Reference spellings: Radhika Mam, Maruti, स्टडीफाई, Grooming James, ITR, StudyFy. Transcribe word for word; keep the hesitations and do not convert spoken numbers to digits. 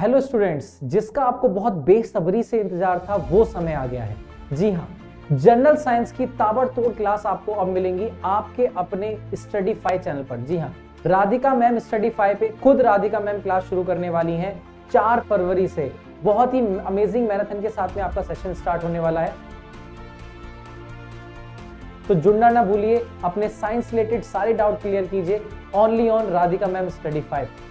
Hello students, जिसका आपको बहुत बेसब्री से इंतजार था वो समय आ गया है। जी हाँ, जनरल साइंस की ताबड़तोड़ क्लास आपको अब मिलेंगी आपके अपने स्टडीफाई चैनल पर। जी हाँ, राधिका मैम स्टडीफाई पे खुद राधिका मैम क्लास शुरू करने वाली हैं चार फरवरी से। बहुत ही अमेजिंग मैराथन के साथ में आपका सेशन स्टार्ट होने वाला है, तो जुड़ना ना भूलिए। अपने साइंस रिलेटेड सारे डाउट क्लियर कीजिए ओनली ऑन राधिका मैम स्टडीफाई।